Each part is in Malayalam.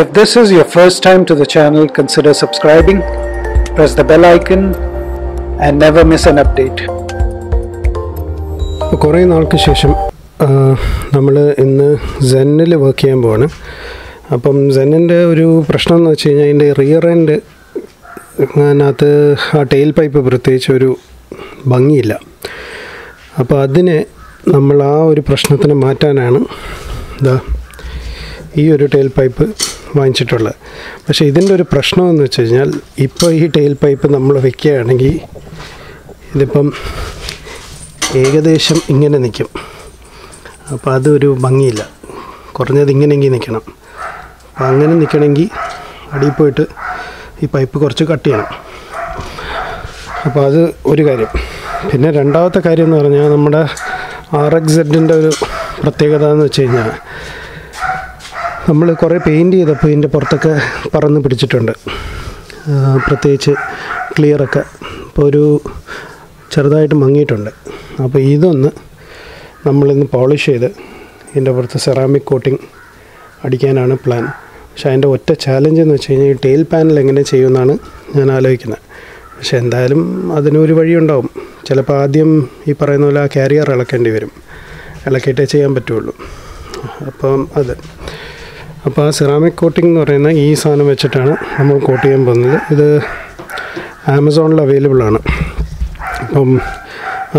If this is your first time to the channel, consider subscribing, press the bell icon and never miss an update. Koray naalku shesham നമ്മൾ ഇന്ന് സെന്നിൽ വർക്ക് ചെയ്യാൻ പോവാണ്. അപ്പം സെന്നിൻ്റെ ഒരു പ്രശ്നം എന്ന് വെച്ച് കഴിഞ്ഞാൽ അതിൻ്റെ റിയർ എൻഡ് അതിനകത്ത് ആ ടെയിൽ പൈപ്പ് പ്രത്യേകിച്ച് ഒരു ഭംഗിയില്ല. അപ്പോൾ അതിനെ നമ്മൾ ആ ഒരു പ്രശ്നത്തിന് മാറ്റാനാണ് ഇതാ ഈ ഒരു ടെയിൽ പൈപ്പ് വാങ്ങിച്ചിട്ടുള്ളത്. പക്ഷേ ഇതിൻ്റെ ഒരു പ്രശ്നം എന്ന് വെച്ച് കഴിഞ്ഞാൽ ഇപ്പോൾ ഈ ടെയിൽ പൈപ്പ് നമ്മൾ വയ്ക്കുകയാണെങ്കിൽ ഇതിപ്പം ഏകദേശം ഇങ്ങനെ നിൽക്കും. അപ്പോൾ അതൊരു ഭംഗിയില്ല, കുറഞ്ഞത് ഇങ്ങനെയെങ്കിൽ നിൽക്കണം. അപ്പം അങ്ങനെ നിൽക്കണമെങ്കിൽ അടിയിൽ പോയിട്ട് ഈ പൈപ്പ് കുറച്ച് കട്ട് ചെയ്യണം. അപ്പോൾ അത് ഒരു കാര്യം. പിന്നെ രണ്ടാമത്തെ കാര്യം എന്ന് പറഞ്ഞാൽ നമ്മുടെ RXZൻ്റെ ഒരു പ്രത്യേകത എന്ന് വെച്ച് കഴിഞ്ഞാൽ നമ്മൾ കുറേ പെയിൻറ്റ് ചെയ്തപ്പോൾ ഇതിൻ്റെ പുറത്തൊക്കെ പറന്ന് പിടിച്ചിട്ടുണ്ട്, പ്രത്യേകിച്ച് ക്ലിയറൊക്കെ ഇപ്പോൾ ഒരു ചെറുതായിട്ട് മങ്ങിയിട്ടുണ്ട്. അപ്പോൾ ഇതൊന്ന് നമ്മളിന്ന് പോളിഷ് ചെയ്ത് ഇതിൻ്റെ പുറത്ത് സെറാമിക് കോട്ടിംഗ് അടിക്കാനാണ് പ്ലാൻ. പക്ഷേ അതിൻ്റെ ഒറ്റ ചാലഞ്ച് എന്ന് വെച്ച് കഴിഞ്ഞാൽ ഈ ടെയിൽ പാനൽ എങ്ങനെ ചെയ്യുമെന്നാണ് ഞാൻ ആലോചിക്കുന്നത്. പക്ഷേ എന്തായാലും അതിനൊരു വഴിയുണ്ടാവും. ചിലപ്പോൾ ആദ്യം ഈ പറയുന്ന പോലെ ആ കാരിയർ ഇളക്കേണ്ടി വരും, ഇളക്കിയിട്ടേ ചെയ്യാൻ പറ്റുള്ളൂ. അപ്പം അപ്പോൾ ആ സെറാമിക് കോട്ടിംഗ് എന്ന് പറയുന്ന ഈ സാധനം വെച്ചിട്ടാണ് നമ്മൾ കോട്ട് ചെയ്യാൻ പോകുന്നത്. ഇത് ആമസോണിൽ അവൈലബിൾ ആണ്. അപ്പം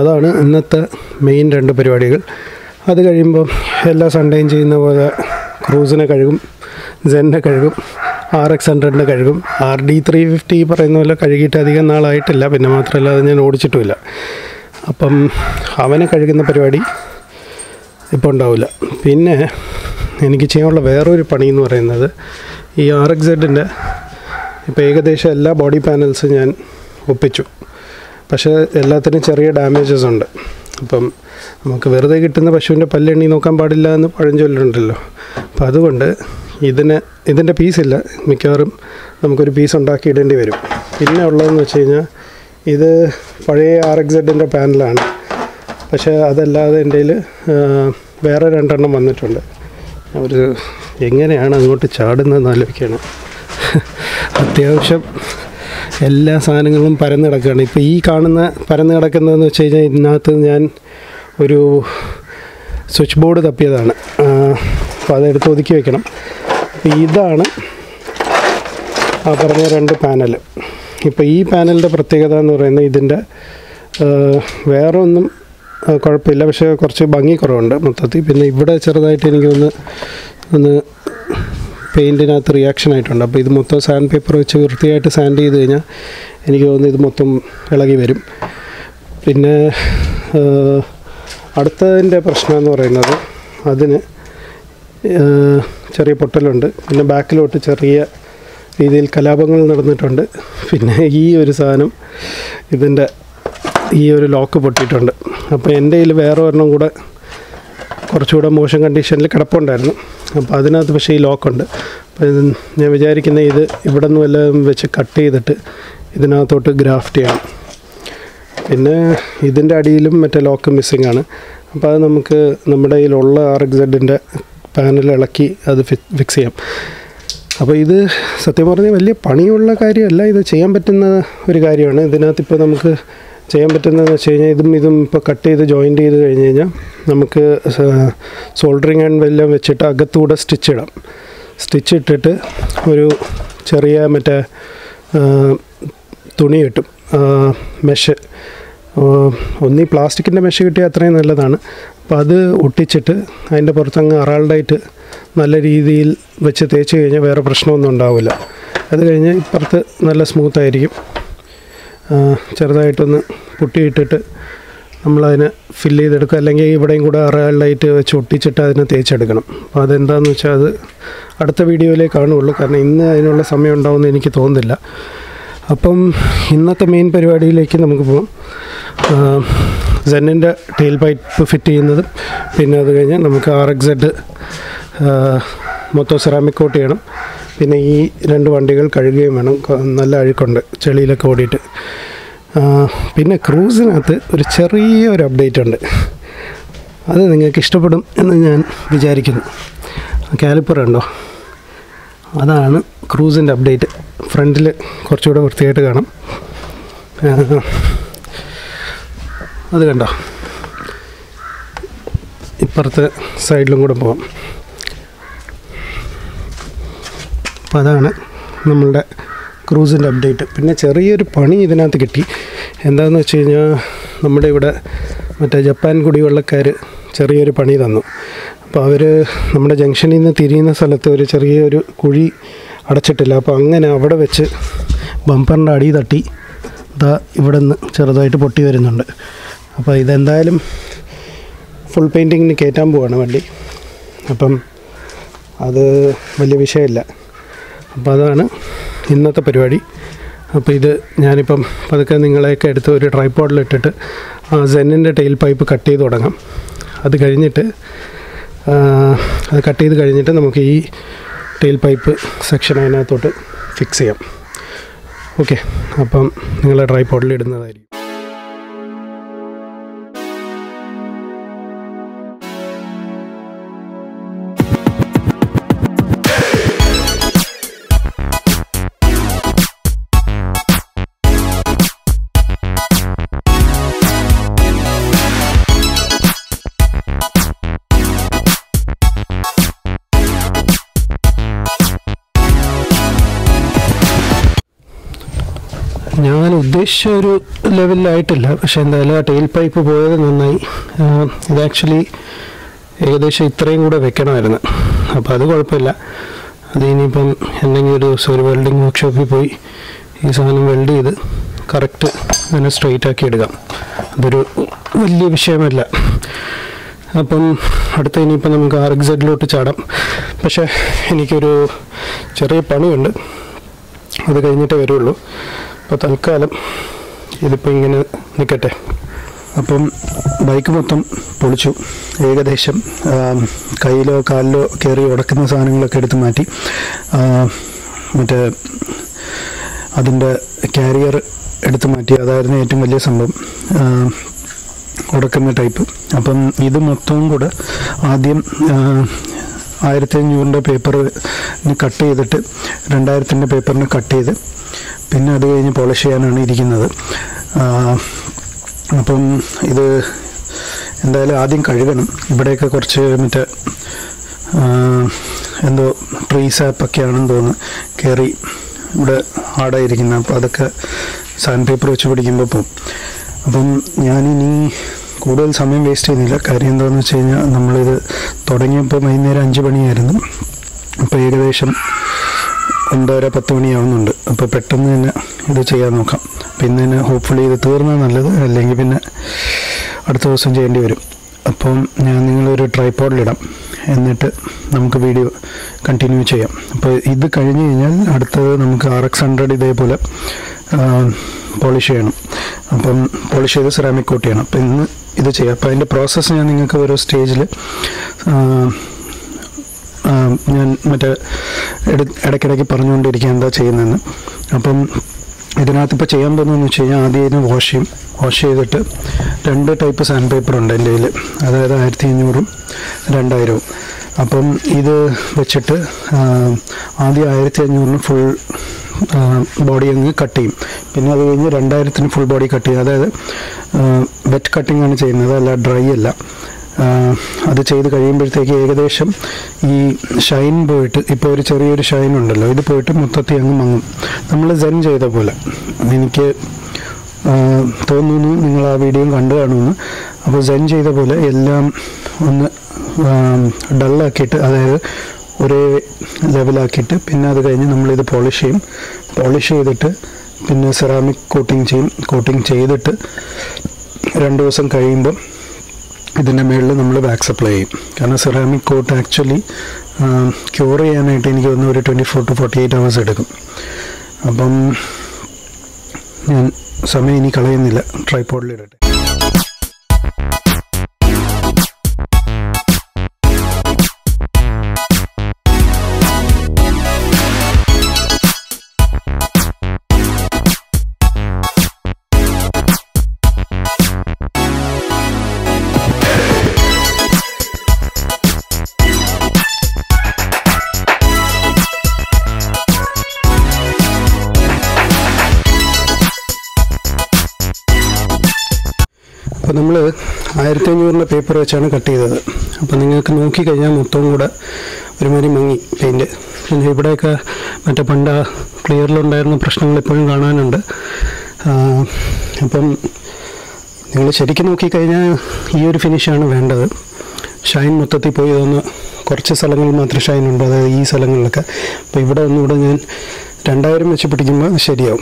അതാണ് ഇന്നത്തെ മെയിൻ രണ്ട് പരിപാടികൾ. അത് കഴിയുമ്പോൾ എല്ലാ സൺഡേയും ചെയ്യുന്ന പോലെ ക്രൂസിനെ കഴുകും, സെന്നെ കഴുകും, RX100നെ കഴുകും. RD350 പറയുന്ന പോലെ കഴുകിയിട്ട് അധികം നാളായിട്ടില്ല, പിന്നെ മാത്രമല്ല അത് ഞാൻ ഓടിച്ചിട്ടുമില്ല. അപ്പം അവനെ കഴുകുന്ന പരിപാടി ഇപ്പോൾ ഉണ്ടാവില്ല. പിന്നെ എനിക്ക് ചെയ്യാനുള്ള വേറൊരു പണി എന്ന് പറയുന്നത് ഈ RXZൻ്റെ ഇപ്പോൾ ഏകദേശം എല്ലാ ബോഡി പാനൽസും ഞാൻ ഒപ്പിച്ചു. പക്ഷേ എല്ലാത്തിനും ചെറിയ ഡാമേജസ് ഉണ്ട്. അപ്പം നമുക്ക് വെറുതെ കിട്ടുന്ന പശുവിൻ്റെ പല്ലെണ്ണി നോക്കാൻ പാടില്ല എന്ന് പഴഞ്ചൊല്ലുണ്ടല്ലോ. അപ്പം അതുകൊണ്ട് ഇതിൻ്റെ പീസില്ല, മിക്കവാറും നമുക്കൊരു പീസ് ഉണ്ടാക്കിയിടേണ്ടി വരും. പിന്നെ ഉള്ളതെന്ന് വെച്ച് കഴിഞ്ഞാൽ ഇത് പഴയ RXZൻ്റെ പാനലാണ്. പക്ഷേ അതല്ലാതെ എൻ്റെ വേറെ രണ്ടെണ്ണം വന്നിട്ടുണ്ട്. അവർ എങ്ങനെയാണ് അങ്ങോട്ട് ചാടുന്നതെന്ന് ആലോചിക്കുകയാണ്. അത്യാവശ്യം എല്ലാ സാധനങ്ങളും പരന്ന് കിടക്കുകയാണ്. ഇപ്പോൾ ഈ കാണുന്ന പരന്ന് കിടക്കുന്നതെന്ന് വെച്ച് കഴിഞ്ഞാൽ ഇതിനകത്ത് ഞാൻ ഒരു സ്വിച്ച് ബോർഡ് തപ്പിയതാണ്. അപ്പോൾ അതെടുത്ത് ഒതുക്കി വയ്ക്കണം. ഇതാണ് ആ പറഞ്ഞ രണ്ട് പാനൽ. ഇപ്പോൾ ഈ പാനലിൻ്റെ പ്രത്യേകത എന്ന് പറയുന്നത് ഇതിൻ്റെ വേറെ ഒന്നും കുഴപ്പമില്ല, പക്ഷേ കുറച്ച് ഭംഗി കുറവുണ്ട് മൊത്തത്തിൽ. പിന്നെ ഇവിടെ ചെറുതായിട്ട് എനിക്കൊന്ന് പെയിൻറ്റിനകത്ത് റിയാക്ഷൻ ആയിട്ടുണ്ട്. അപ്പോൾ ഇത് മൊത്തം സാൻഡ് പേപ്പർ വെച്ച് വൃത്തിയായിട്ട് സാൻഡ് ചെയ്ത് കഴിഞ്ഞാൽ എനിക്ക് തോന്നുന്നു ഇത് മൊത്തം ഇളകി വരും. പിന്നെ അടുത്തതിൻ്റെ പ്രശ്നം എന്ന് പറയുന്നത് അതിന് ചെറിയ പൊട്ടലുണ്ട്, പിന്നെ ബാക്കിലോട്ട് ചെറിയ രീതിയിൽ കലാപങ്ങൾ നടന്നിട്ടുണ്ട്. പിന്നെ ഈ ഒരു സാധനം ഇതിൻ്റെ ഈ ഒരു ലോക്ക് പൊട്ടിയിട്ടുണ്ട്. അപ്പോൾ എൻ്റെ കയ്യിൽ വേറെ ഒരെണ്ണം കൂടെ കുറച്ചുകൂടെ മോശം കണ്ടീഷനിൽ കിടപ്പുണ്ടായിരുന്നു. അപ്പോൾ അതിനകത്ത് പക്ഷേ ഈ ലോക്കുണ്ട്. അപ്പോൾ ഞാൻ വിചാരിക്കുന്ന ഇത് ഇവിടെ നിന്ന് വല്ലതും വെച്ച് കട്ട് ചെയ്തിട്ട് ഇതിനകത്തോട്ട് ഗ്രാഫ്റ്റ് ചെയ്യണം. പിന്നെ ഇതിൻ്റെ അടിയിലും മറ്റേ ലോക്ക് മിസ്സിംഗ് ആണ്. അപ്പോൾ അത് നമുക്ക് നമ്മുടെ കയ്യിലുള്ള RXZൻ്റെ പാനൽ ഇളക്കി അത് ഫിക്സ് ചെയ്യാം. അപ്പോൾ ഇത് സത്യം പറഞ്ഞാൽ വലിയ പണിയുള്ള കാര്യമല്ല, ഇത് ചെയ്യാൻ പറ്റുന്ന ഒരു കാര്യമാണ്. ഇതിനകത്ത് ഇപ്പോൾ നമുക്ക് ചെയ്യാൻ പറ്റുന്നതെന്ന് വെച്ച് കഴിഞ്ഞാൽ ഇതും ഇപ്പോൾ കട്ട് ചെയ്ത് ജോയിൻ്റ് ചെയ്ത് കഴിഞ്ഞ് കഴിഞ്ഞാൽ നമുക്ക് സോൾഡറിങ് ആൻഡ് എല്ലാം വെച്ചിട്ട് അകത്തൂടെ സ്റ്റിച്ച് ഇടാം. സ്റ്റിച്ച് ഇട്ടിട്ട് ഒരു ചെറിയ മറ്റേ തുണി കിട്ടും, മെഷ്. ഒന്നീ പ്ലാസ്റ്റിക്കിൻ്റെ മെഷ് കിട്ടിയാൽ അത്രയും നല്ലതാണ്. അപ്പോൾ അത് ഒട്ടിച്ചിട്ട് അതിൻ്റെ പുറത്തങ്ങ് അറാൾഡായിട്ട് നല്ല രീതിയിൽ വെച്ച് തേച്ച് കഴിഞ്ഞാൽ വേറെ പ്രശ്നമൊന്നും ഉണ്ടാവില്ല. അത് കഴിഞ്ഞ് ഇപ്പുറത്ത് നല്ല സ്മൂത്തായിരിക്കും. ചെറുതായിട്ടൊന്ന് പൊട്ടിയിട്ടിട്ട് നമ്മളതിനെ ഫില്ല് ചെയ്തെടുക്കുക, അല്ലെങ്കിൽ ഇവിടെയും കൂടെ അറയാളായിട്ട് വെച്ച് ഒട്ടിച്ചിട്ട് അതിനെ തേച്ചെടുക്കണം. അപ്പോൾ അതെന്താണെന്ന് വെച്ചാൽ അത് അടുത്ത വീഡിയോയിലേ കാണുള്ളൂ, കാരണം ഇന്ന് അതിനുള്ള സമയം ഉണ്ടാവുമെന്ന് എനിക്ക് തോന്നുന്നില്ല. അപ്പം ഇന്നത്തെ മെയിൻ പരിപാടിയിലേക്ക് നമുക്ക് പോകാം. സെന്നിൻ്റെ ടെയിൽ പൈപ്പ് ഫിറ്റ് ചെയ്യുന്നതും പിന്നെ അത് കഴിഞ്ഞ് നമുക്ക് RXZ മൊത്തം സെറാമിക് കോട്ട് ചെയ്യണം. പിന്നെ ഈ രണ്ട് വണ്ടികൾ കഴുകുകയും വേണം, നല്ല അഴുക്കുണ്ട് ചെളിയിലൊക്കെ ഓടിയിട്ട്. പിന്നെ ക്രൂസിനകത്ത് ഒരു ചെറിയൊരു അപ്ഡേറ്റ് ഉണ്ട്, അത് നിങ്ങൾക്ക് ഇഷ്ടപ്പെടും എന്ന് ഞാൻ വിചാരിക്കുന്നു. കാലിപ്പർ ഉണ്ടോ, അതാണ് ക്രൂസിൻ്റെ അപ്ഡേറ്റ്. ഫ്രണ്ടിൽ കുറച്ചുകൂടെ വൃത്തിയായിട്ട് കാണാം. അത് കണ്ടോ, ഇപ്പുറത്തെ സൈഡിലും കൂടെ പോകാം. അപ്പോൾ അതാണ് നമ്മളുടെ ക്രൂസിൻ്റെ അപ്ഡേറ്റ്. പിന്നെ ചെറിയൊരു പണി ഇതിനകത്ത് കിട്ടി. എന്താണെന്ന് വെച്ച് കഴിഞ്ഞാൽ നമ്മുടെ ഇവിടെ മറ്റേ ജപ്പാൻ കുടിവെള്ളക്കാർ ചെറിയൊരു പണി തന്നു. അപ്പോൾ അവർ നമ്മുടെ ജംഗ്ഷനിൽ നിന്ന് തിരിയുന്ന സ്ഥലത്ത് ഒരു ചെറിയൊരു കുഴി അടച്ചിട്ടില്ല. അപ്പോൾ അങ്ങനെ അവിടെ വെച്ച് ബമ്പറിൻ്റെ അടി തട്ടി ഇതാ ഇവിടെ നിന്ന് ചെറുതായിട്ട് പൊട്ടി വരുന്നുണ്ട്. അപ്പോൾ ഇതെന്തായാലും ഫുൾ പെയിൻറ്റിങ്ങിന് കയറ്റാൻ പോവാണ് വണ്ടി. അപ്പം അത് വലിയ വിഷയമില്ല. അപ്പോൾ അതാണ് ഇന്നത്തെ പരിപാടി. അപ്പോൾ ഇത് ഞാനിപ്പം പതുക്കെ നിങ്ങളെയൊക്കെ എടുത്ത് ഒരു ട്രൈപോഡിലിട്ടിട്ട് ആ സെന്നിൻ്റെ ടെയിൽ പൈപ്പ് കട്ട് ചെയ്ത് തുടങ്ങാം. അത് കട്ട് ചെയ്ത് കഴിഞ്ഞിട്ട് നമുക്ക് ഈ ടെയിൽ പൈപ്പ് സെക്ഷൻ അതിനകത്തോട്ട് ഫിക്സ് ചെയ്യാം. ഓക്കെ, അപ്പം നിങ്ങൾ ട്രൈപോഡിൽ ഇടുന്നതായിരിക്കും. ഞാൻ ഉദ്ദേശിച്ച ഒരു ലെവലിലായിട്ടില്ല, പക്ഷേ എന്തായാലും ആ ടെയിൽ പൈപ്പ് പോയത് നന്നായി. ഇത് ആക്ച്വലി ഏകദേശം ഇത്രയും കൂടെ വെക്കണമായിരുന്നു. അപ്പോൾ അത് കുഴപ്പമില്ല. അത് ഇനിയിപ്പം എന്തെങ്കിലും ഒരു ദിവസം ഒരു വെൽഡിങ് വർക്ക്ഷോപ്പിൽ പോയി ഈ സാധനം വെൽഡ് ചെയ്ത് കറക്റ്റ് അങ്ങനെ സ്ട്രെയിറ്റ് ആക്കി എടുക്കാം. അതൊരു വലിയ വിഷയമല്ല. അപ്പം അടുത്ത ഇനിയിപ്പോൾ നമുക്ക് RXZലോട്ട് ചാടാം. പക്ഷേ എനിക്കൊരു ചെറിയ പണിയുണ്ട്, അത് കഴിഞ്ഞിട്ടേ വരുള്ളൂ. അപ്പോൾ തൽക്കാലം ഇതിപ്പോൾ ഇങ്ങനെ നിൽക്കട്ടെ. അപ്പം ബൈക്ക് മൊത്തം പൊളിച്ചു ഏകദേശം. കയ്യിലോ കാലിലോ കയറി ഉടക്കുന്ന സാധനങ്ങളൊക്കെ എടുത്ത് മാറ്റി. മറ്റേ അതിൻ്റെ കാരിയർ എടുത്ത് മാറ്റി. അതായിരുന്നു ഏറ്റവും വലിയ സംഭവം, ഉടക്കുന്ന ടൈപ്പ്. അപ്പം ഇത് മൊത്തവും കൂടെ ആദ്യം 1500-ൻ്റെ പേപ്പറിന് കട്ട് ചെയ്തിട്ട് 2000-ൻ്റെ പേപ്പറിന് കട്ട് ചെയ്ത് പിന്നെ അത് കഴിഞ്ഞ് പോളിഷ് ചെയ്യാനാണ് ഇരിക്കുന്നത്. അപ്പം ഇത് എന്തായാലും ആദ്യം കഴുകണം. ഇവിടെയൊക്കെ കുറച്ച് മറ്റേ എന്തോ ട്രീ സാപ്പൊക്കെ ആണെന്ന് തോന്നുന്നു കയറി ഇവിടെ ആടായിരിക്കുന്നത്. അപ്പോൾ അതൊക്കെ സാൻഡ് പേപ്പർ വെച്ച് പിടിക്കുമ്പോൾ പോകും. അപ്പം ഞാനിനി കൂടുതൽ സമയം വേസ്റ്റ് ചെയ്യുന്നില്ല. കാര്യം എന്താണെന്ന് വെച്ച് കഴിഞ്ഞാൽ നമ്മളിത് തുടങ്ങിയപ്പോൾ വൈകുന്നേരം 5 മണിയായിരുന്നു. അപ്പോൾ ഏകദേശം 9:30-10 മണി ആവുന്നുണ്ട്. അപ്പോൾ പെട്ടെന്ന് തന്നെ ഇത് ചെയ്യാൻ നോക്കാം. പിന്നെ തന്നെ ഹോപ്പ്ഫുള്ളി ഇത് തീർന്നാൽ നല്ലത്, അല്ലെങ്കിൽ പിന്നെ അടുത്ത ദിവസം ചെയ്യേണ്ടി വരും. അപ്പം ഞാൻ നിങ്ങളൊരു ട്രൈപോഡിലിടാം, എന്നിട്ട് നമുക്ക് വീഡിയോ കണ്ടിന്യൂ ചെയ്യാം. അപ്പോൾ ഇത് കഴിഞ്ഞ് കഴിഞ്ഞാൽ അടുത്തത് നമുക്ക് RX100 ഇതേപോലെ പോളിഷ് ചെയ്യണം. അപ്പം പോളിഷ് ചെയ്ത് സെറാമിക് കോട്ട് ചെയ്യണം. അപ്പം ഇന്ന് ഇത് ചെയ്യാം. അപ്പോൾ അതിൻ്റെ പ്രോസസ്സ് ഞാൻ നിങ്ങൾക്ക് ഓരോ സ്റ്റേജിൽ ഞാൻ മറ്റേ ഇടയ്ക്കിടയ്ക്ക് പറഞ്ഞുകൊണ്ടിരിക്കുക എന്താ ചെയ്യുന്നതെന്ന്. അപ്പം ഇതിനകത്ത് ഇപ്പോൾ ചെയ്യാൻ പോകുന്നതെന്ന് വെച്ച് കഴിഞ്ഞാൽ ആദ്യം ഇതിന് വാഷ് ചെയ്യും. വാഷ് ചെയ്തിട്ട് 2 ടൈപ്പ് സാൻഡ് പേപ്പറുണ്ട് എൻ്റെ കയ്യിൽ, അതായത് 1500-ഉം 2000-ഉം. അപ്പം ഇത് വെച്ചിട്ട് ആദ്യം 1500-ന് ഫുൾ ബോഡി അങ്ങ് കട്ട് ചെയ്യും. പിന്നെ അത് കഴിഞ്ഞ് 2000-ന് ഫുൾ ബോഡി കട്ട് ചെയ്യും. അതായത് വെറ്റ് കട്ടിംഗ് ആണ് ചെയ്യുന്നത്, അല്ല ഡ്രൈ അല്ല. അത് ചെയ്ത് കഴിയുമ്പോഴത്തേക്ക് ഏകദേശം ഈ ഷൈൻ പോയിട്ട്, ഇപ്പോൾ ഒരു ചെറിയൊരു ഷൈൻ ഉണ്ടല്ലോ, ഇത് പോയിട്ട് മൊത്തത്തിൽ അങ്ങ് മങ്ങും. നമ്മൾ സെൻ ചെയ്ത പോലെ എനിക്ക് തോന്നുന്നു നിങ്ങൾ ആ വീഡിയോ കണ്ടു കാണുമെന്ന്. അപ്പോൾ സെൻ ചെയ്ത പോലെ എല്ലാം ഒന്ന് ഡള്ളാക്കിയിട്ട്, അതായത് ഒരേ ലെവലാക്കിയിട്ട് പിന്നെ അത് കഴിഞ്ഞ് നമ്മളിത് പോളിഷ് ചെയ്യും. പോളിഷ് ചെയ്തിട്ട് പിന്നെ സെറാമിക് കോട്ടിങ് ചെയ്യും. കോട്ടിങ് ചെയ്തിട്ട് 2 ദിവസം കഴിയുമ്പം ഇതിൻ്റെ മുകളിൽ നമ്മൾ വാക്സ് അപ്ലൈ ചെയ്യും. കാരണം സെറാമിക് കോട്ട് ആക്ച്വലി ക്യൂർ ചെയ്യാനായിട്ട് എനിക്ക് തോന്നുന്നു ഒരു 24-48 hours എടുക്കും. അപ്പം ഞാൻ സമയം ഇനി കളയുന്നില്ല, ട്രൈപോഡിലിടട്ടെ. അപ്പോൾ നമ്മൾ 1500 പേപ്പർ വെച്ചാണ് കട്ട് ചെയ്തത്. അപ്പോൾ നിങ്ങൾക്ക് നോക്കി കഴിഞ്ഞാൽ മൊത്തവും കൂടെ ഒരുമാതിരി മങ്ങി പെയിൻറ്റ്. പിന്നെ ഇവിടെയൊക്കെ മറ്റേ പണ്ട ക്ലിയറിലുണ്ടായിരുന്ന പ്രശ്നങ്ങൾ ഇപ്പോഴും കാണാനുണ്ട്. അപ്പം നിങ്ങൾ ശരിക്കും നോക്കിക്കഴിഞ്ഞാൽ ഈ ഒരു ഫിനിഷാണ് വേണ്ടത്. ഷൈൻ മൊത്തത്തിൽ പോയി ഇതൊന്ന് കുറച്ച് സ്ഥലങ്ങളിൽ മാത്രം ഷൈൻ ഉണ്ട്, അതായത് ഈ സ്ഥലങ്ങളിലൊക്കെ. അപ്പോൾ ഇവിടെ ഒന്നുകൂടെ ഞാൻ 2000 വെച്ച് പിടിക്കുമ്പോൾ ശരിയാവും.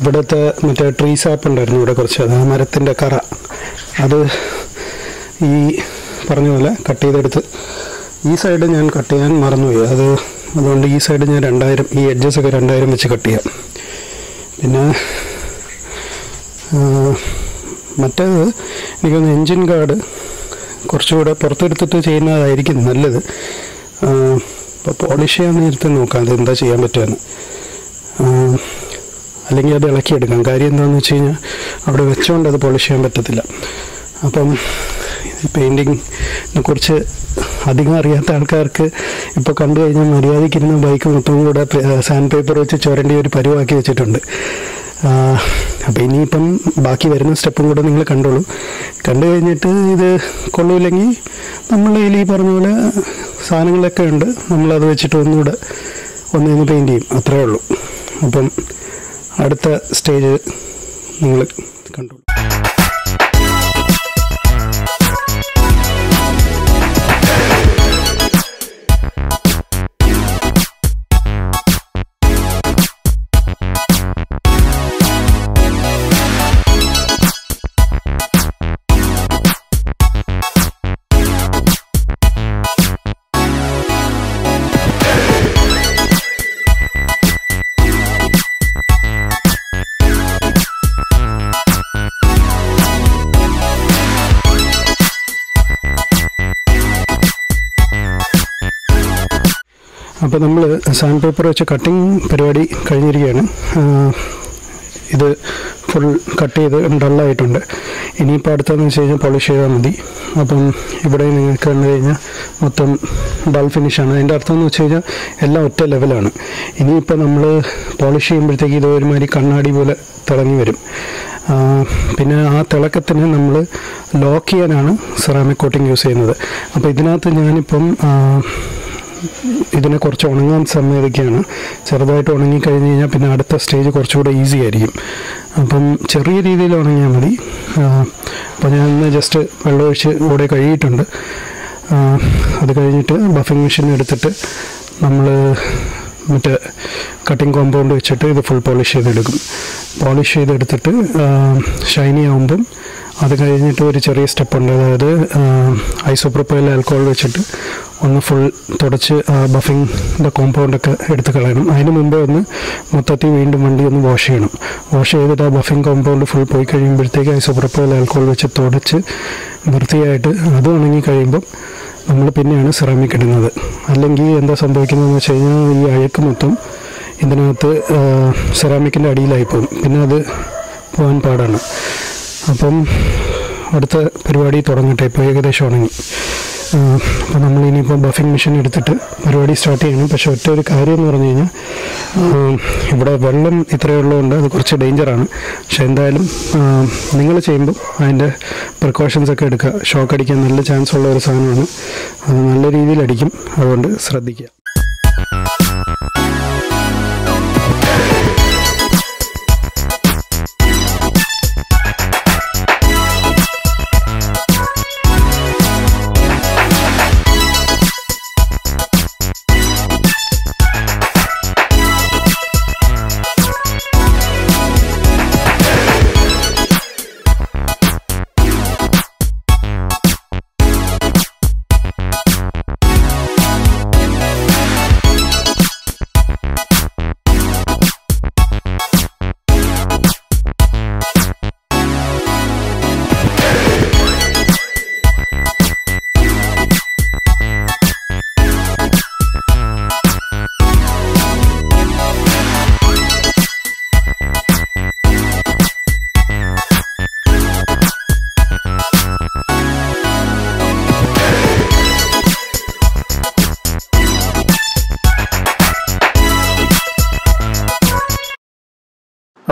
ഇവിടുത്തെ മറ്റേ ട്രീ സാപ്പ് ഉണ്ടായിരുന്നു ഇവിടെ കുറച്ച്, അത് മരത്തിൻ്റെ കറ, അത് ഈ പറഞ്ഞ പോലെ കട്ട് ചെയ്തെടുത്ത് ഈ സൈഡ് ഞാൻ കട്ട് ചെയ്യാൻ മറന്നുപോയി. അതുകൊണ്ട് ഈ സൈഡ് ഞാൻ 2000, ഈ എഡ്ജസൊക്കെ 2000 വെച്ച് കട്ട് ചെയ്യാം. പിന്നെ മറ്റേത് എനിക്കൊന്ന് എൻജിൻ ഗാർഡ് കുറച്ചുകൂടെ പുറത്തെടുത്തിട്ട് ചെയ്യുന്നതായിരിക്കും നല്ലത്. അപ്പോൾ പോളിഷ് ചെയ്യാൻ നേരത്തെ നോക്കാം അത് എന്താ ചെയ്യാൻ പറ്റുമെന്ന്, അല്ലെങ്കിൽ അത് ഇളക്കിയെടുക്കാം. കാര്യം എന്താണെന്ന് വെച്ച് കഴിഞ്ഞാൽ അവിടെ വെച്ചുകൊണ്ട് അത് പോളിഷ് ചെയ്യാൻ പറ്റത്തില്ല. അപ്പം പെയിൻറ്റിങ്ങിനെ കുറിച്ച് അധികം അറിയാത്ത ആൾക്കാർക്ക് ഇപ്പോൾ കണ്ടു കഴിഞ്ഞാൽ മര്യാദയ്ക്കിരുന്ന ബൈക്ക് മൊത്തം കൂടെ സാൻഡ് പേപ്പർ വെച്ച് ചുരണ്ടി ഒരു പരുവാക്കി വെച്ചിട്ടുണ്ട്. അപ്പോൾ ഇനിയിപ്പം ബാക്കി വരുന്ന സ്റ്റെപ്പും കൂടെ നിങ്ങൾ കണ്ടോളൂ. കണ്ടു കഴിഞ്ഞിട്ട് ഇത് കൊള്ളൂല്ലെങ്കിൽ നമ്മൾ ഇതിൽ ഈ പറഞ്ഞ പോലെ സാധനങ്ങളൊക്കെ ഉണ്ട്, നമ്മളത് വെച്ചിട്ട് ഒന്നുകൂടെ ഒന്നിന്ന് പെയിൻറ്റ് ചെയ്യും, അത്രയേ ഉള്ളൂ. അപ്പം അടുത്ത സ്റ്റേജ് നിങ്ങൾ കണ്ടു. അപ്പോൾ നമ്മൾ സാൻഡ് പേപ്പർ വെച്ച് കട്ടിങ് പരിപാടി കഴിഞ്ഞിരിക്കുകയാണ്. ഇത് ഫുൾ കട്ട് ചെയ്ത് ഡള്ളായിട്ടുണ്ട്. ഇനിയിപ്പോൾ അടുത്തതെന്ന് വെച്ച് കഴിഞ്ഞാൽ പോളിഷ് ചെയ്താൽ മതി. അപ്പം ഇവിടെ നിങ്ങൾക്ക് കണ്ടു കഴിഞ്ഞാൽ മൊത്തം ഡൾ ഫിനിഷാണ്. അതിൻ്റെ അർത്ഥം എന്ന് വെച്ച് കഴിഞ്ഞാൽ എല്ലാം ഒറ്റ ലെവലാണ്. ഇനിയിപ്പോൾ നമ്മൾ പോളിഷ് ചെയ്യുമ്പോഴത്തേക്ക് ഇത് ഒരുമാതിരി കണ്ണാടി പോലെ തിളങ്ങി വരും. പിന്നെ ആ തിളക്കത്തിന് നമ്മൾ ലോക്ക് ചെയ്യാനാണ് സെറാമിക് കോട്ടിങ് യൂസ് ചെയ്യുന്നത്. അപ്പോൾ ഇതിനകത്ത് ഞാനിപ്പം ഇതിനെ കുറച്ച് ഉണങ്ങാൻ സമ്മതിക്കുകയാണ്. ചെറുതായിട്ട് ഉണങ്ങിക്കഴിഞ്ഞ് കഴിഞ്ഞാൽ പിന്നെ അടുത്ത സ്റ്റേജ് കുറച്ചുകൂടെ ഈസി ആയിരിക്കും. അപ്പം ചെറിയ രീതിയിൽ ഉണങ്ങിയാൽ മതി. അപ്പോൾ ഞാൻ ഇന്ന് ജസ്റ്റ് വെള്ളമൊഴിച്ച് കൂടെ കഴുകിയിട്ടുണ്ട്. അത് കഴിഞ്ഞിട്ട് ബഫിംഗ് മെഷീൻ എടുത്തിട്ട് നമ്മൾ മറ്റേ കട്ടിങ് കോമ്പൗണ്ട് വെച്ചിട്ട് ഇത് ഫുൾ പോളിഷ് ചെയ്തെടുക്കും. പോളിഷ് ചെയ്തെടുത്തിട്ട് ഷൈനി ആവുമ്പം അത് കഴിഞ്ഞിട്ട് ഒരു ചെറിയ സ്റ്റെപ്പുണ്ട്, അതായത് ഐസോപ്രൊപ്പൈൽ ആൽക്കോൾ വെച്ചിട്ട് ഒന്ന് ഫുൾ തുടച്ച് ബഫിങ്ങിൻ്റെ കോമ്പൗണ്ടൊക്കെ എടുത്ത് കളയണം. അതിന് മുമ്പേ ഒന്ന് മൊത്തത്തിൽ വീണ്ടും വണ്ടി ഒന്ന് വാഷ് ചെയ്യണം. വാഷ് ചെയ്തിട്ട് ആ ബഫിങ് കോമ്പൗണ്ട് ഫുൾ പോയി കഴിയുമ്പോഴത്തേക്ക് ഐസോപ്രൊപ്പൈൽ ആൽക്കോൾ വെച്ച് തുടച്ച് വൃത്തിയായിട്ട് അത് ഉണങ്ങി കഴിയുമ്പം നമ്മൾ പിന്നെയാണ് സെറാമിക് ഇടുന്നത്. അല്ലെങ്കിൽ എന്താ സംഭവിക്കുന്നതെന്ന് വെച്ച് കഴിഞ്ഞാൽ ഈ അഴുക്ക് മൊത്തം ഇതിനകത്ത് സെറാമിക്കിൻ്റെ അടിയിലായി പോകും. പിന്നെ അത് പോകാൻ പാടാണ്. അപ്പം അടുത്ത പരിപാടി തുടങ്ങട്ടെ. ഇപ്പോൾ ഏകദേശം ഉണങ്ങി. അപ്പോൾ നമ്മളിനിയിപ്പോൾ ബഫിംഗ് മെഷീൻ എടുത്തിട്ട് പരിപാടി സ്റ്റാർട്ട് ചെയ്യണം. പക്ഷെ ഒറ്റ ഒരു കാര്യം എന്ന് പറഞ്ഞു കഴിഞ്ഞാൽ ഇവിടെ വെള്ളം ഇത്രയേ ഉള്ളതുകൊണ്ട് അത് കുറച്ച് ഡേഞ്ചറാണ്. പക്ഷെ എന്തായാലും നിങ്ങൾ ചെയ്യുമ്പോൾ അതിൻ്റെ പ്രിക്കോഷൻസൊക്കെ എടുക്കുക. ഷോക്ക് അടിക്കാൻ നല്ല ചാൻസ് ഉള്ള ഒരു സാധനമാണ്, അത് നല്ല രീതിയിൽ അടിക്കും. അതുകൊണ്ട് ശ്രദ്ധിക്കുക.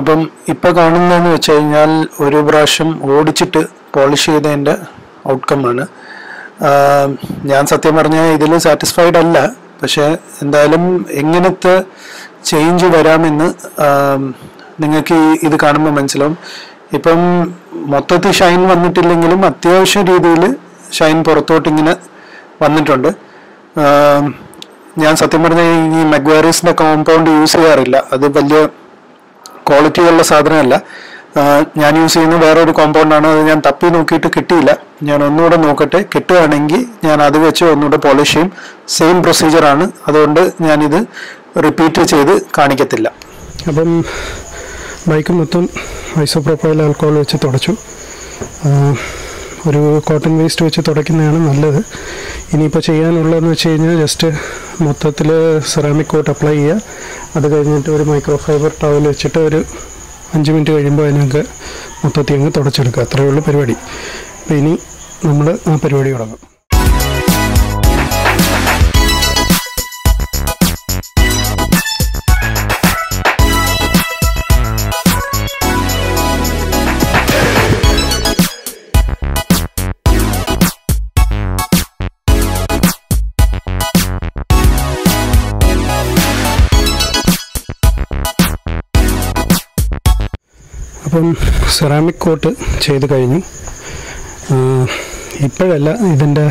അപ്പം ഇപ്പോ കാണുന്നതെന്ന് വെച്ചാൽ ഒരു പ്രാവശ്യം ഓടിച്ചിട്ട് പോളിഷ് ചെയ്തതിന്റെ ഔട്ട്കം ആണ് ഞാൻ സത്യം പറഞ്ഞാൽ ഇതിൽ സാറ്റിസ്ഫൈഡ് അല്ല പക്ഷേ എന്തായാലും എങ്ങനത്തെ ചേഞ്ച് വരാമെന്ന് നിങ്ങൾക്ക് ഇത് കാണുമ്പോൾ മനസ്സിലാവും ഇപ്പം മൊത്തത്തിൽ ഷൈൻ വന്നിട്ടില്ലെങ്കിലും അത്യാവശ്യ രീതിയിൽ ഷൈൻ പുറത്തോട്ട് ഇങ്ങനെ വന്നിട്ടുണ്ട് ഞാൻ സത്യം പറഞ്ഞാൽ ഈ മഗ്വാരിസിന്റെ കോമ്പൗണ്ട് യൂസ് ചെയ്യാറില്ല അത് വലിയ quality ഉള്ള സാധനമല്ല ഞാൻ യൂസ് ചെയ്യുന്ന വേറെ ഒരു കോമ്പൗണ്ട് ആണ് അത് ഞാൻ തപ്പി നോക്കിയിട്ട് കിട്ടിയില്ല ഞാൻ ഒന്നുകൂടെ നോക്കട്ടെ കിട്ടുവാണെങ്കിൽ ഞാൻ അത് വെച്ച് ഒന്നുകൂടെ പോളിഷ് ചെയ്യും സെയിം പ്രൊസീജർ ആണ് അതുകൊണ്ട് ഞാൻ ഇത് റിപ്പീറ്റ് ചെയ്ത് കാണിക്കത്തില്ല അപ്പം ബൈക്ക് മൊത്തം ഐസോപ്രോപൈൽ ആൽക്കഹോൾ വെച്ച് തുടച്ചു ഒരു കോട്ടൺ വേസ്റ്റ് വെച്ച് തുടയ്ക്കുന്നതാണ് നല്ലത് ഇനിയിപ്പോൾ ചെയ്യാനുള്ളതെന്ന് വെച്ച് കഴിഞ്ഞാൽ ജസ്റ്റ് മൊത്തത്തിൽ സെറാമിക് കോട്ട് അപ്ലൈ ചെയ്യുക അത് കഴിഞ്ഞിട്ട് ഒരു മൈക്രോ ഫൈബർ ടവൽ വെച്ചിട്ട് ഒരു 5 മിനിറ്റ് കഴിയുമ്പോൾ അതിനൊക്കെ മൊത്തത്തിൽ അങ്ങ് തുടച്ചെടുക്കുക അത്രയേ ഉള്ളൂ പരിപാടി അപ്പോൾ ഇനി നമ്മൾ ആ പരിപാടി തുടങ്ങും അപ്പം സെറാമിക് കോട്ട് ചെയ്ത് കഴിഞ്ഞു ഇപ്പോഴല്ല ഇതിൻ്റെ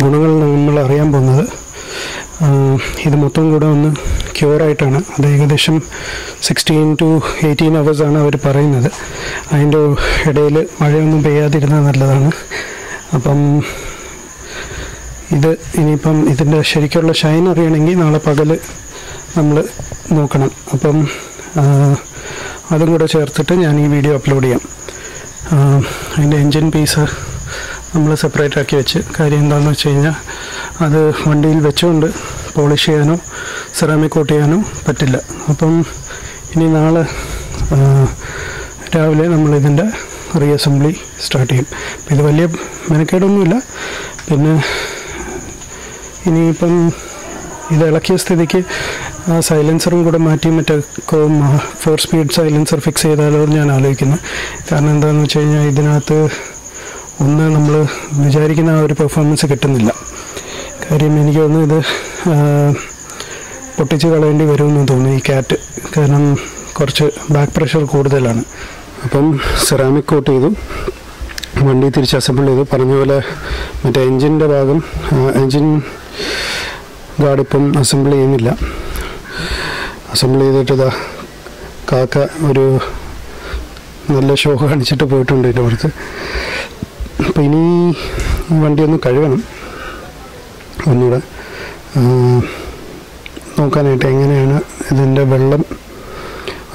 ഗുണങ്ങൾ നമ്മൾ അറിയാൻ പോകുന്നത് ഇത് മൊത്തം കൂടെ ഒന്ന് ക്യൂറായിട്ടാണ് അത് ഏകദേശം 16 to 18 അവേഴ്സാണ് അവർ പറയുന്നത് അതിൻ്റെ ഇടയിൽ മഴയൊന്നും പെയ്യാതിരുന്നത് നല്ലതാണ് അപ്പം ഇത് ഇനിയിപ്പം ഇതിൻ്റെ ശരിക്കുള്ള ഷൈൻ അറിയണമെങ്കിൽ നാളെ പകൽ നമ്മൾ നോക്കണം അപ്പം അതും കൂടെ ചേർത്തിട്ട് ഞാൻ ഈ വീഡിയോ അപ്ലോഡ് ചെയ്യാം അതിൻ്റെ എൻജിൻ പീസ് നമ്മൾ സെപ്പറേറ്റ് ആക്കി വെച്ച് കാര്യം എന്താണെന്ന് വെച്ച് കഴിഞ്ഞാൽ അത് വണ്ടിയിൽ വെച്ചുകൊണ്ട് പോളിഷ് ചെയ്യാനോ സെറാമിക് കോട്ട് ചെയ്യാനോ പറ്റില്ല അപ്പം ഇനി നാളെ രാവിലെ നമ്മളിതിൻ്റെ റീഅസംബ്ലി സ്റ്റാർട്ട് ചെയ്യും ഇത് വലിയ മെനക്കേടൊന്നുമില്ല പിന്നെ ഇനിയിപ്പം ഇത് ഇളക്കിയ സ്ഥിതിക്ക് ആ സൈലൻസറും കൂടെ മാറ്റി മറ്റേ 4 സ്പീഡ് സൈലൻസർ ഫിക്സ് ചെയ്താലോ എന്ന് ഞാൻ ആലോചിക്കുന്നത് കാരണം എന്താണെന്ന് വെച്ച് കഴിഞ്ഞാൽ ഇതിനകത്ത് ഒന്ന് നമ്മൾ വിചാരിക്കുന്ന ആ ഒരു പെർഫോമൻസ് കിട്ടുന്നില്ല കാര്യം എനിക്ക് തോന്നുന്നു ഇത് പൊട്ടിച്ച് കളയേണ്ടി വരുമെന്ന് തോന്നുന്നു ഈ കാറ്റ് കാരണം കുറച്ച് ബാക്ക് പ്രഷർ കൂടുതലാണ് അപ്പം സെറാമിക് കോട്ട് ചെയ്തു വണ്ടി തിരിച്ച് അസംബിൾ ചെയ്തു പറഞ്ഞ പോലെ മറ്റേ എൻജിൻ്റെ ഭാഗം എൻജിൻ ഗാർഡിപ്പം അസംബിൾ ചെയ്യുന്നില്ല അസംബിൾ ചെയ്തിട്ട് ഇതാ കാക്ക ഒരു നല്ല ഷോ കാണിച്ചിട്ട് പോയിട്ടുണ്ട് ഇതിൻ്റെ പുറത്ത് അപ്പം ഇനി വണ്ടിയൊന്ന് കഴുകണം ഒന്നുകൂടെ നോക്കാനായിട്ട് എങ്ങനെയാണ് ഇതിൻ്റെ വെള്ളം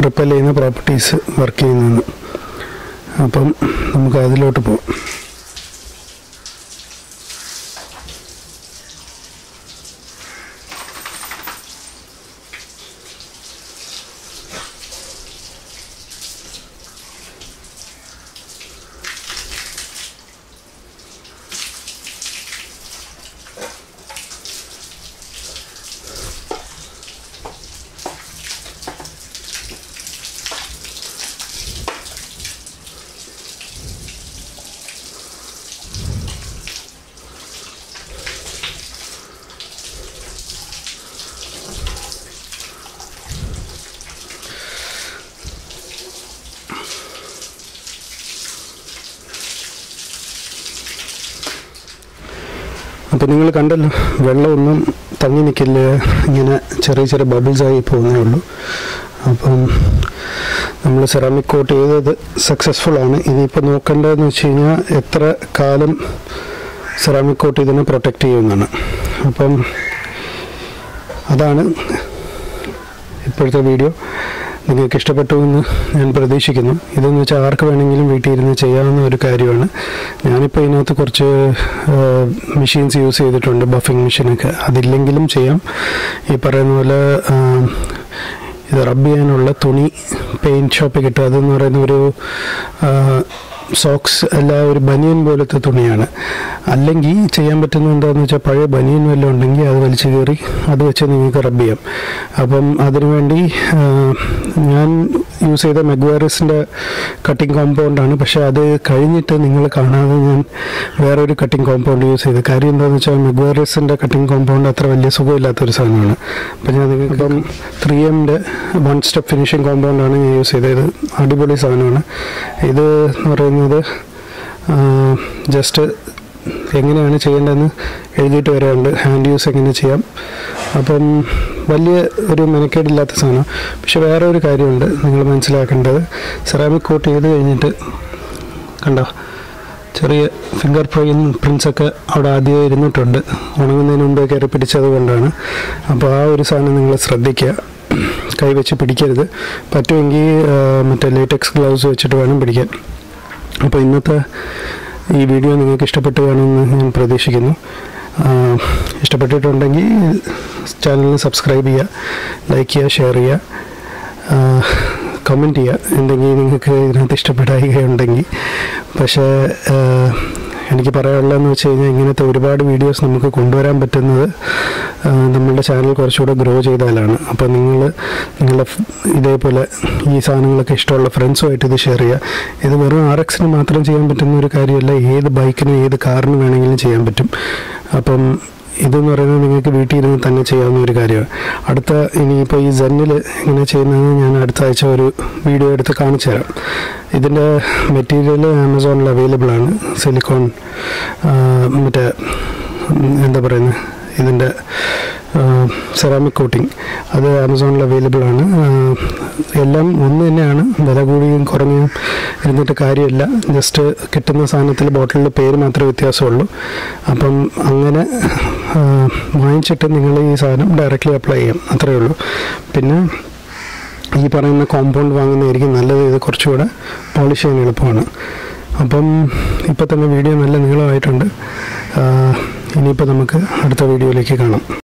റിപ്പൽ ചെയ്യുന്ന പ്രോപ്പർട്ടീസ് വർക്ക് ചെയ്യുന്നതെന്ന് അപ്പം നമുക്ക് അതിലോട്ട് പോകാം അപ്പോൾ നിങ്ങൾ കണ്ടല്ലോ വെള്ളമൊന്നും തങ്ങി നിൽക്കില്ല ഇങ്ങനെ ചെറിയ ചെറിയ ബബിൾസായി പോകുന്നേ ഉള്ളൂ അപ്പം നമ്മൾ സെറാമിക് കോട്ട് ചെയ്തത് സക്സസ്ഫുള്ളാണ് ഇനിയിപ്പോൾ നോക്കേണ്ടതെന്ന് വെച്ച് കഴിഞ്ഞാൽ എത്ര കാലം സെറാമിക് കോട്ട് ഇതിനെ പ്രൊട്ടക്റ്റ് ചെയ്യുമെന്നാണ് അപ്പം അതാണ് ഇപ്പോഴത്തെ വീഡിയോ നിങ്ങൾക്ക് ഇഷ്ടപ്പെട്ടു എന്ന് ഞാൻ പ്രതീക്ഷിക്കുന്നു ഇതെന്ന് വെച്ചാൽ ആർക്ക് വേണമെങ്കിലും വീട്ടിൽ ഇരുന്ന് ചെയ്യാവുന്ന ഒരു കാര്യമാണ് ഞാനിപ്പോൾ ഇതിനകത്ത് കുറച്ച് മെഷീൻസ് യൂസ് ചെയ്തിട്ടുണ്ട് ബഫിംഗ് മെഷീനൊക്കെ അതില്ലെങ്കിലും ചെയ്യാം ഈ പറയുന്ന പോലെ ഇത് റബ്ബ് ചെയ്യാനുള്ള തുണി പെയിൻറ്റ് ഷോപ്പിൽ കിട്ടും അതെന്ന് പറയുന്ന ഒരു socks alla or banyan bolete thuniyana. Allengi cheyan pattunnu endaannu vecha pazhe banyan vella undengi adu valichu keri adu veche ningalku rub cheyam. Appam adinu vendi njan use cheytha Meguiar's inde cutting compound aanu. Pakshe adu kazhinjittu ningal kaanathe njan vera oru cutting compound use cheythu. Karyam endaannu vecha Meguiar's inde cutting compound athra valiya sugamillaatha oru saanamana. Appo njan appam 3M inde one step finishing compound aanu use cheythu. Adipoli saanamana. Idu just എങ്ങനെയാണ് ചെയ്യേണ്ടതെന്ന് എഴുതിയിട്ട് വരാറുണ്ട് ഹാൻഡ് യൂസ് എങ്ങനെ ചെയ്യാം അപ്പം വലിയ ഒരു മെനക്കേടില്ലാത്ത സാധനം പക്ഷേ വേറെ ഒരു കാര്യമുണ്ട് നിങ്ങൾ മനസ്സിലാക്കേണ്ടത് സെറാമിക് കോട്ട് ചെയ്ത് കഴിഞ്ഞിട്ട് കണ്ടോ ചെറിയ ഫിംഗർ പ്രിന്റ്സ് ഒക്കെ അവിടെ ആദ്യം ഇരുന്നിട്ടുണ്ട് ഉണങ്ങുന്നതിന് മുമ്പേ കയറി പിടിച്ചത് കൊണ്ടാണ് അപ്പോൾ ആ ഒരു സാധനം നിങ്ങൾ ശ്രദ്ധിക്കുക കൈ വെച്ച് പിടിക്കരുത് പറ്റുമെങ്കിൽ മറ്റേ ലേറ്റക്സ് ഗ്ലൗസ് വെച്ചിട്ട് വേണം പിടിക്കാൻ അപ്പോൾ ഇന്നത്തെ ഈ വീഡിയോ നിങ്ങൾക്ക് ഇഷ്ടപ്പെട്ടു കാണുമെന്ന് ഞാൻ പ്രതീക്ഷിക്കുന്നു ഇഷ്ടപ്പെട്ടിട്ടുണ്ടെങ്കിൽ ചാനൽ സബ്സ്ക്രൈബ് ചെയ്യുക ലൈക്ക് ചെയ്യുക ഷെയർ ചെയ്യുക കമന്റ് ചെയ്യുക എന്തെങ്കിലും നിങ്ങൾക്ക് ഇതിനകത്ത് ഇഷ്ടപ്പെടായികയുണ്ടെങ്കിൽ പക്ഷേ എനിക്ക് പറയാനുള്ളതെന്ന് വെച്ച് കഴിഞ്ഞാൽ ഇങ്ങനത്തെ ഒരുപാട് വീഡിയോസ് നമുക്ക് കൊണ്ടുവരാൻ പറ്റുന്നത് നമ്മുടെ ചാനൽ കുറച്ചുകൂടെ ഗ്രോ ചെയ്താലാണ് അപ്പോൾ നിങ്ങളുടെ ഇതേപോലെ ഈ സാധനങ്ങളൊക്കെ ഇഷ്ടമുള്ള ഫ്രണ്ട്സുമായിട്ട് ഇത് ഷെയർ ചെയ്യുക ഇത് വെറും ആർഎക്സിന് മാത്രം ചെയ്യാൻ പറ്റുന്ന ഒരു കാര്യമല്ല ഏത് ബൈക്കിനും ഏത് കാറിന് വേണമെങ്കിലും ചെയ്യാൻ പറ്റും അപ്പം ഇതെന്ന് പറയുന്നത് നിങ്ങൾക്ക് വീട്ടിൽ ഇരുന്ന് തന്നെ ചെയ്യാവുന്ന ഒരു കാര്യമാണ് അടുത്ത ഇനിയിപ്പോൾ ഈ സെന്നിൽ ഇങ്ങനെ ചെയ്യുന്നത് ഞാൻ അടുത്ത ആഴ്ച ഒരു വീഡിയോ എടുത്ത് കാണിച്ചു തരാം ഇതിൻ്റെ മെറ്റീരിയൽ ആമസോണിൽ അവൈലബിൾ ആണ് സിലിക്കോൺ മറ്റേ എന്താ പറയുന്നത് ഇതിൻ്റെ സെറാമിക് കോട്ടിംഗ് അത് ആമസോണിൽ അവൈലബിൾ ആണ് എല്ലാം ഒന്ന് തന്നെയാണ് വില കൂടിയും കുറഞ്ഞും ഇരുന്നിട്ട് കാര്യമില്ല ജസ്റ്റ് കിട്ടുന്ന സാധനത്തിൽ ബോട്ടിലിൻ്റെ പേര് മാത്രമേ വ്യത്യാസമുള്ളൂ അപ്പം അങ്ങനെ വാങ്ങിച്ചിട്ട് നിങ്ങൾ ഈ സാധനം ഡയറക്റ്റ്ലി അപ്ലൈ ചെയ്യാം അത്രയേ ഉള്ളൂ പിന്നെ ഈ പറയുന്ന കോമ്പൗണ്ട് വാങ്ങുന്നതായിരിക്കും നല്ലത് ഇത് കുറച്ചുകൂടെ പോളിഷ് ചെയ്യാൻ എളുപ്പമാണ് അപ്പം ഇപ്പം തന്നെ വീഡിയോ നല്ല നീളമായിട്ടുണ്ട് ഇനിയിപ്പോൾ നമുക്ക് അടുത്ത വീഡിയോയിലേക്ക് കാണാം